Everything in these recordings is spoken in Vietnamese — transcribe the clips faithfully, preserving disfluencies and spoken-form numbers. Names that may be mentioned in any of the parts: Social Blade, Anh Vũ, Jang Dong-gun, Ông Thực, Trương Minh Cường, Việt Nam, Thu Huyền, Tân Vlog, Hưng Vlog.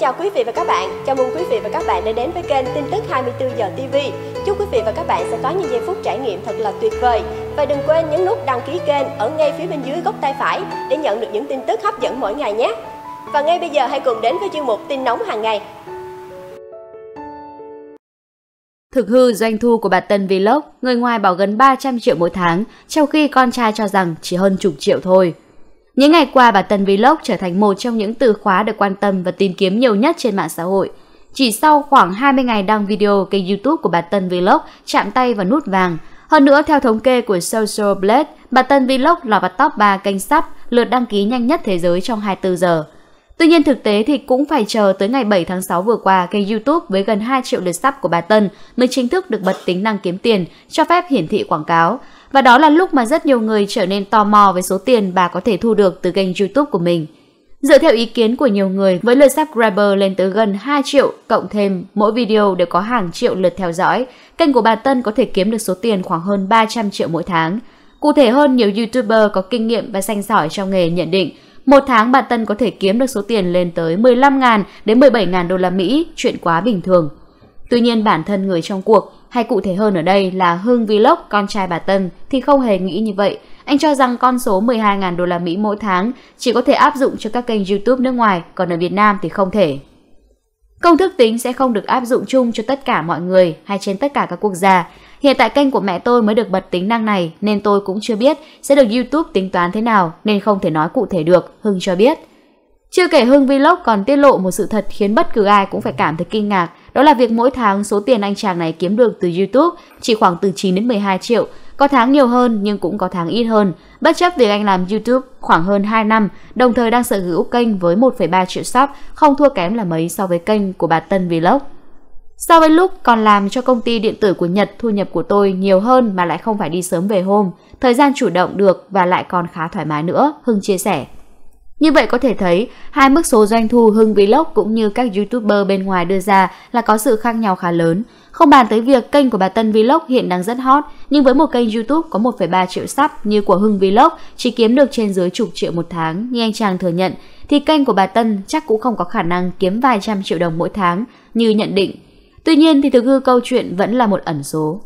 chào quý vị và các bạn. Chào mừng quý vị và các bạn đã đến với kênh tin tức hai mươi tư giờ ti vi. Chúc quý vị và các bạn sẽ có những giây phút trải nghiệm thật là tuyệt vời. Và đừng quên nhấn nút đăng ký kênh ở ngay phía bên dưới góc tay phải để nhận được những tin tức hấp dẫn mỗi ngày nhé. Và ngay bây giờ hãy cùng đến với chuyên mục tin nóng hàng ngày. Thực hư doanh thu của bà Tân Vlog, người ngoài bảo gần ba trăm triệu mỗi tháng, trong khi con trai cho rằng chỉ hơn chục triệu thôi. Những ngày qua, bà Tân Vlog trở thành một trong những từ khóa được quan tâm và tìm kiếm nhiều nhất trên mạng xã hội. Chỉ sau khoảng hai mươi ngày đăng video, kênh YouTube của bà Tân Vlog chạm tay vào nút vàng. Hơn nữa, theo thống kê của Social Blade, bà Tân Vlog lọt vào top ba kênh sắp lượt đăng ký nhanh nhất thế giới trong hai mươi tư giờ. Tuy nhiên, thực tế thì cũng phải chờ tới ngày bảy tháng sáu vừa qua, kênh YouTube với gần hai triệu lượt sub của bà Tân mới chính thức được bật tính năng kiếm tiền, cho phép hiển thị quảng cáo. Và đó là lúc mà rất nhiều người trở nên tò mò về số tiền bà có thể thu được từ kênh YouTube của mình. Dựa theo ý kiến của nhiều người, với lượt subscriber lên tới gần hai triệu, cộng thêm mỗi video đều có hàng triệu lượt theo dõi, kênh của bà Tân có thể kiếm được số tiền khoảng hơn ba trăm triệu mỗi tháng. Cụ thể hơn, nhiều YouTuber có kinh nghiệm và sành sỏi trong nghề nhận định, một tháng bà Tân có thể kiếm được số tiền lên tới mười lăm nghìn đến mười bảy nghìn đô la Mỹ, chuyện quá bình thường. Tuy nhiên, bản thân người trong cuộc, hay cụ thể hơn ở đây là Hưng Vlog, con trai bà Tân, thì không hề nghĩ như vậy. Anh cho rằng con số mười hai nghìn đô la Mỹ mỗi tháng chỉ có thể áp dụng cho các kênh YouTube nước ngoài, còn ở Việt Nam thì không thể. Công thức tính sẽ không được áp dụng chung cho tất cả mọi người hay trên tất cả các quốc gia. Hiện tại kênh của mẹ tôi mới được bật tính năng này nên tôi cũng chưa biết sẽ được YouTube tính toán thế nào nên không thể nói cụ thể được, Hưng cho biết. Chưa kể Hưng Vlog còn tiết lộ một sự thật khiến bất cứ ai cũng phải cảm thấy kinh ngạc, đó là việc mỗi tháng số tiền anh chàng này kiếm được từ YouTube chỉ khoảng từ chín đến mười hai triệu, có tháng nhiều hơn nhưng cũng có tháng ít hơn, bất chấp việc anh làm YouTube khoảng hơn hai năm, đồng thời đang sở hữu kênh với một phẩy ba triệu sub, không thua kém là mấy so với kênh của bà Tân Vlog. So với lúc còn làm cho công ty điện tử của Nhật, thu nhập của tôi nhiều hơn mà lại không phải đi sớm về hôm, thời gian chủ động được và lại còn khá thoải mái nữa, Hưng chia sẻ. Như vậy có thể thấy, hai mức số doanh thu Hưng Vlog cũng như các YouTuber bên ngoài đưa ra là có sự khác nhau khá lớn. Không bàn tới việc kênh của bà Tân Vlog hiện đang rất hot, nhưng với một kênh YouTube có một phẩy ba triệu sub như của Hưng Vlog chỉ kiếm được trên dưới chục triệu một tháng như anh chàng thừa nhận, thì kênh của bà Tân chắc cũng không có khả năng kiếm vài trăm triệu đồng mỗi tháng như nhận định. Tuy nhiên thì thực hư câu chuyện vẫn là một ẩn số.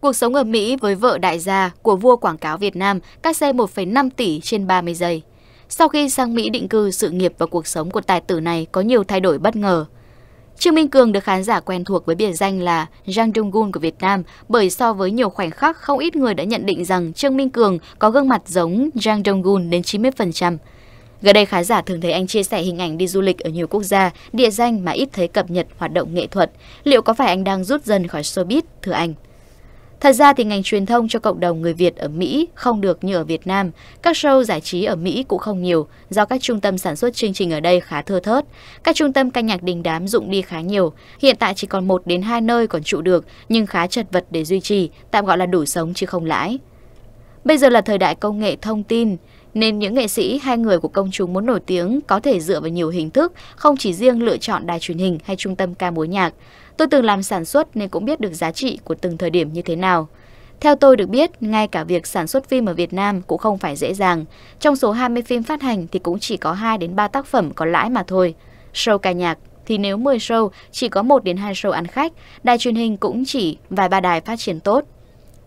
Cuộc sống ở Mỹ với vợ đại gia của vua quảng cáo Việt Nam cắt xe một phẩy năm tỷ trên ba mươi giây. Sau khi sang Mỹ định cư, sự nghiệp và cuộc sống của tài tử này có nhiều thay đổi bất ngờ. Trương Minh Cường được khán giả quen thuộc với biệt danh là Jang Dong-gun của Việt Nam, bởi so với nhiều khoảnh khắc, không ít người đã nhận định rằng Trương Minh Cường có gương mặt giống Jang Dong-gun đến chín mươi phần trăm. Gần đây, khán giả thường thấy anh chia sẻ hình ảnh đi du lịch ở nhiều quốc gia, địa danh mà ít thấy cập nhật hoạt động nghệ thuật. Liệu có phải anh đang rút dần khỏi showbiz, thưa anh? Thật ra thì ngành truyền thông cho cộng đồng người Việt ở Mỹ không được như ở Việt Nam. Các show giải trí ở Mỹ cũng không nhiều, do các trung tâm sản xuất chương trình ở đây khá thưa thớt. Các trung tâm ca nhạc đình đám rụng đi khá nhiều, hiện tại chỉ còn một đến hai nơi còn trụ được, nhưng khá chật vật để duy trì, tạm gọi là đủ sống chứ không lãi. Bây giờ là thời đại công nghệ thông tin, nên những nghệ sĩ hay người của công chúng muốn nổi tiếng có thể dựa vào nhiều hình thức, không chỉ riêng lựa chọn đài truyền hình hay trung tâm ca múa nhạc. Tôi từng làm sản xuất nên cũng biết được giá trị của từng thời điểm như thế nào. Theo tôi được biết, ngay cả việc sản xuất phim ở Việt Nam cũng không phải dễ dàng. Trong số hai mươi phim phát hành thì cũng chỉ có hai đến ba tác phẩm có lãi mà thôi. Show ca nhạc thì nếu mười show chỉ có một đến hai show ăn khách, đài truyền hình cũng chỉ vài ba đài phát triển tốt.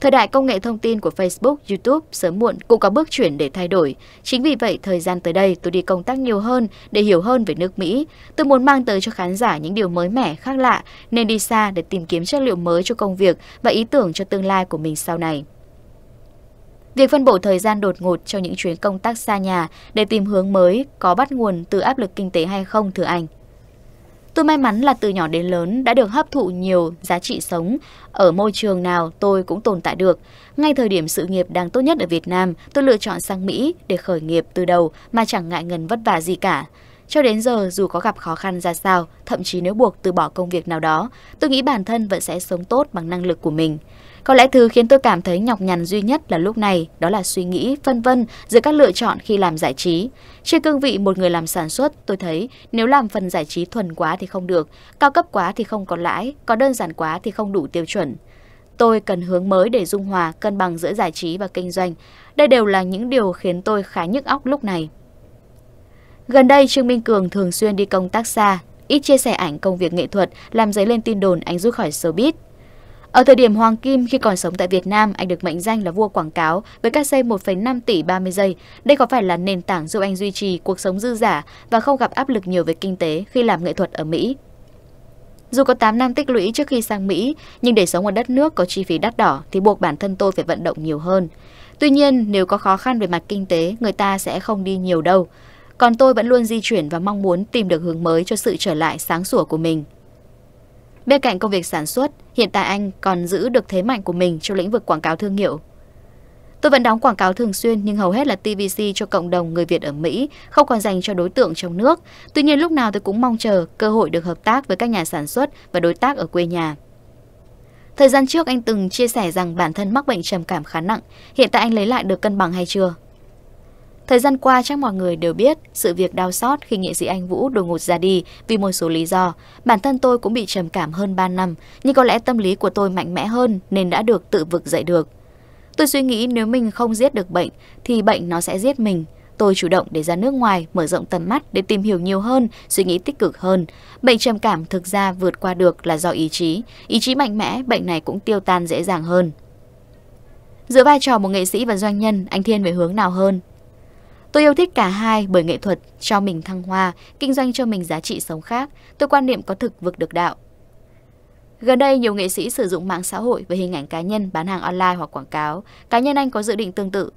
Thời đại công nghệ thông tin của Facebook, YouTube sớm muộn cũng có bước chuyển để thay đổi. Chính vì vậy, thời gian tới đây tôi đi công tác nhiều hơn để hiểu hơn về nước Mỹ. Tôi muốn mang tới cho khán giả những điều mới mẻ, khác lạ, nên đi xa để tìm kiếm chất liệu mới cho công việc và ý tưởng cho tương lai của mình sau này. Việc phân bổ thời gian đột ngột cho những chuyến công tác xa nhà để tìm hướng mới có bắt nguồn từ áp lực kinh tế hay không, thưa anh? Tôi may mắn là từ nhỏ đến lớn đã được hấp thụ nhiều giá trị sống. Ở môi trường nào tôi cũng tồn tại được. Ngay thời điểm sự nghiệp đang tốt nhất ở Việt Nam, tôi lựa chọn sang Mỹ để khởi nghiệp từ đầu mà chẳng ngại ngần vất vả gì cả. Cho đến giờ, dù có gặp khó khăn ra sao, thậm chí nếu buộc từ bỏ công việc nào đó, tôi nghĩ bản thân vẫn sẽ sống tốt bằng năng lực của mình. Có lẽ thứ khiến tôi cảm thấy nhọc nhằn duy nhất là lúc này, đó là suy nghĩ, phân vân giữa các lựa chọn khi làm giải trí. Trên cương vị một người làm sản xuất, tôi thấy nếu làm phần giải trí thuần quá thì không được, cao cấp quá thì không có lãi, có đơn giản quá thì không đủ tiêu chuẩn. Tôi cần hướng mới để dung hòa, cân bằng giữa giải trí và kinh doanh. Đây đều là những điều khiến tôi khá nhức óc lúc này. Gần đây, Trương Minh Cường thường xuyên đi công tác xa, ít chia sẻ ảnh công việc nghệ thuật, làm dấy lên tin đồn anh rút khỏi showbiz. Ở thời điểm hoàng kim khi còn sống tại Việt Nam, anh được mệnh danh là vua quảng cáo với các sale một phẩy năm tỷ ba mươi giây. Đây có phải là nền tảng giúp anh duy trì cuộc sống dư giả và không gặp áp lực nhiều về kinh tế khi làm nghệ thuật ở Mỹ? Dù có tám năm tích lũy trước khi sang Mỹ, nhưng để sống ở đất nước có chi phí đắt đỏ thì buộc bản thân tôi phải vận động nhiều hơn. Tuy nhiên, nếu có khó khăn về mặt kinh tế, người ta sẽ không đi nhiều đâu. Còn tôi vẫn luôn di chuyển và mong muốn tìm được hướng mới cho sự trở lại sáng sủa của mình. Bên cạnh công việc sản xuất, hiện tại anh còn giữ được thế mạnh của mình trong lĩnh vực quảng cáo thương hiệu. Tôi vẫn đóng quảng cáo thường xuyên nhưng hầu hết là tê vê xê cho cộng đồng người Việt ở Mỹ, không còn dành cho đối tượng trong nước. Tuy nhiên lúc nào tôi cũng mong chờ cơ hội được hợp tác với các nhà sản xuất và đối tác ở quê nhà. Thời gian trước anh từng chia sẻ rằng bản thân mắc bệnh trầm cảm khá nặng, hiện tại anh lấy lại được cân bằng hay chưa? Thời gian qua chắc mọi người đều biết sự việc đau xót khi nghệ sĩ Anh Vũ đột ngột ra đi vì một số lý do. Bản thân tôi cũng bị trầm cảm hơn ba năm, nhưng có lẽ tâm lý của tôi mạnh mẽ hơn nên đã được tự vực dậy được. Tôi suy nghĩ nếu mình không giết được bệnh thì bệnh nó sẽ giết mình. Tôi chủ động để ra nước ngoài, mở rộng tầm mắt để tìm hiểu nhiều hơn, suy nghĩ tích cực hơn. Bệnh trầm cảm thực ra vượt qua được là do ý chí. Ý chí mạnh mẽ, bệnh này cũng tiêu tan dễ dàng hơn. Giữa vai trò một nghệ sĩ và doanh nhân, anh thiên về hướng nào hơn? Tôi yêu thích cả hai bởi nghệ thuật cho mình thăng hoa, kinh doanh cho mình giá trị sống khác. Tôi quan niệm có thực vực được đạo. Gần đây, nhiều nghệ sĩ sử dụng mạng xã hội và hình ảnh cá nhân bán hàng online hoặc quảng cáo. Cá nhân anh có dự định tương tự.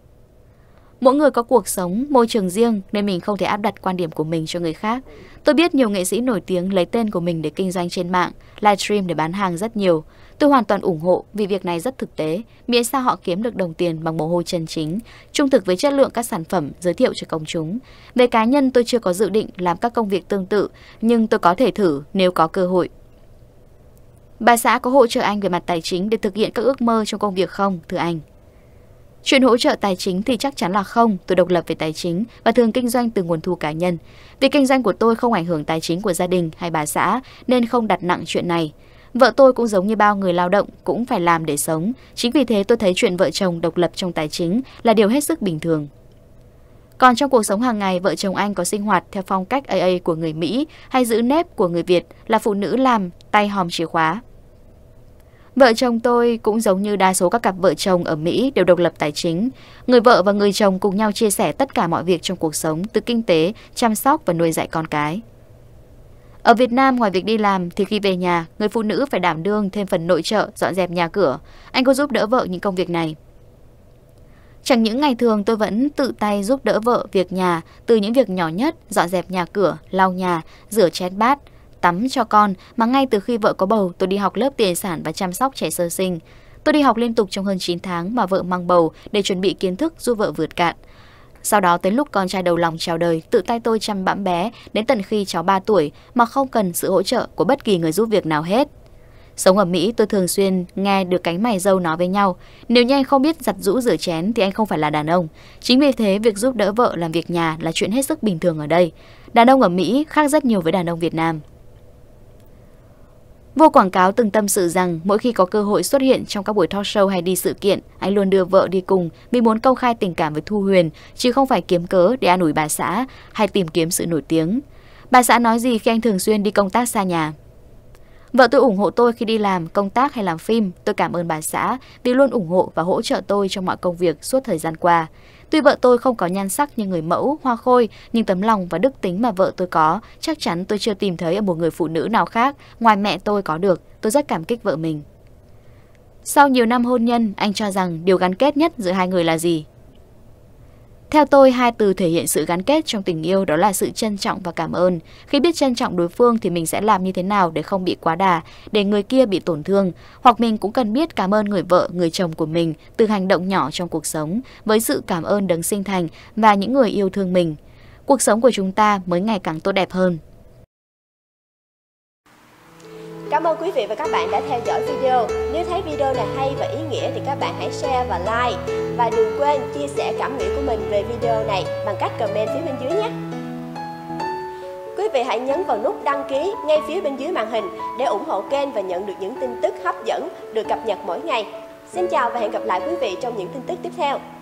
Mỗi người có cuộc sống, môi trường riêng nên mình không thể áp đặt quan điểm của mình cho người khác. Tôi biết nhiều nghệ sĩ nổi tiếng lấy tên của mình để kinh doanh trên mạng, livestream để bán hàng rất nhiều. Tôi hoàn toàn ủng hộ vì việc này rất thực tế, miễn sao họ kiếm được đồng tiền bằng mồ hôi chân chính, trung thực với chất lượng các sản phẩm giới thiệu cho công chúng. Về cá nhân tôi chưa có dự định làm các công việc tương tự, nhưng tôi có thể thử nếu có cơ hội. Bà xã có hỗ trợ anh về mặt tài chính để thực hiện các ước mơ trong công việc không, thưa anh? Chuyện hỗ trợ tài chính thì chắc chắn là không, tôi độc lập về tài chính và thường kinh doanh từ nguồn thu cá nhân. Vì kinh doanh của tôi không ảnh hưởng tài chính của gia đình hay bà xã nên không đặt nặng chuyện này. Vợ tôi cũng giống như bao người lao động, cũng phải làm để sống. Chính vì thế tôi thấy chuyện vợ chồng độc lập trong tài chính là điều hết sức bình thường. Còn trong cuộc sống hàng ngày, vợ chồng anh có sinh hoạt theo phong cách a a của người Mỹ hay giữ nếp của người Việt là phụ nữ làm, tay hòm chìa khóa. Vợ chồng tôi cũng giống như đa số các cặp vợ chồng ở Mỹ đều độc lập tài chính. Người vợ và người chồng cùng nhau chia sẻ tất cả mọi việc trong cuộc sống, từ kinh tế, chăm sóc và nuôi dạy con cái. Ở Việt Nam, ngoài việc đi làm thì khi về nhà, người phụ nữ phải đảm đương thêm phần nội trợ, dọn dẹp nhà cửa. Anh có giúp đỡ vợ những công việc này? Chẳng những ngày thường tôi vẫn tự tay giúp đỡ vợ việc nhà, từ những việc nhỏ nhất, dọn dẹp nhà cửa, lau nhà, rửa chén bát, tắm cho con, mà ngay từ khi vợ có bầu tôi đi học lớp tiền sản và chăm sóc trẻ sơ sinh. Tôi đi học liên tục trong hơn chín tháng mà vợ mang bầu để chuẩn bị kiến thức giúp vợ vượt cạn. Sau đó tới lúc con trai đầu lòng chào đời, tự tay tôi chăm bẵm bé đến tận khi cháu ba tuổi mà không cần sự hỗ trợ của bất kỳ người giúp việc nào hết. Sống ở Mỹ, tôi thường xuyên nghe được cánh mày râu nói với nhau, nếu như anh không biết giặt giũ rửa chén thì anh không phải là đàn ông. Chính vì thế, việc giúp đỡ vợ làm việc nhà là chuyện hết sức bình thường ở đây. Đàn ông ở Mỹ khác rất nhiều với đàn ông Việt Nam. Vua quảng cáo từng tâm sự rằng mỗi khi có cơ hội xuất hiện trong các buổi talk show hay đi sự kiện, anh luôn đưa vợ đi cùng vì muốn công khai tình cảm với Thu Huyền, chứ không phải kiếm cớ để an ủi bà xã hay tìm kiếm sự nổi tiếng. Bà xã nói gì khi anh thường xuyên đi công tác xa nhà? Vợ tôi ủng hộ tôi khi đi làm, công tác hay làm phim. Tôi cảm ơn bà xã vì luôn ủng hộ và hỗ trợ tôi trong mọi công việc suốt thời gian qua. Tuy vợ tôi không có nhan sắc như người mẫu, hoa khôi, nhưng tấm lòng và đức tính mà vợ tôi có chắc chắn tôi chưa tìm thấy ở một người phụ nữ nào khác ngoài mẹ tôi có được. Tôi rất cảm kích vợ mình. Sau nhiều năm hôn nhân, anh cho rằng điều gắn kết nhất giữa hai người là gì? Theo tôi, hai từ thể hiện sự gắn kết trong tình yêu đó là sự trân trọng và cảm ơn. Khi biết trân trọng đối phương thì mình sẽ làm như thế nào để không bị quá đà, để người kia bị tổn thương. Hoặc mình cũng cần biết cảm ơn người vợ, người chồng của mình từ hành động nhỏ trong cuộc sống, với sự cảm ơn đấng sinh thành và những người yêu thương mình. Cuộc sống của chúng ta mới ngày càng tốt đẹp hơn. Cảm ơn quý vị và các bạn đã theo dõi video. Nếu thấy video này hay và ý nghĩa thì các bạn hãy share và like. Và đừng quên chia sẻ cảm nghĩ của mình về video này bằng cách comment phía bên dưới nhé. quý vị hãy nhấn vào nút đăng ký ngay phía bên dưới màn hình để ủng hộ kênh và nhận được những tin tức hấp dẫn được cập nhật mỗi ngày. Xin chào và hẹn gặp lại quý vị trong những tin tức tiếp theo.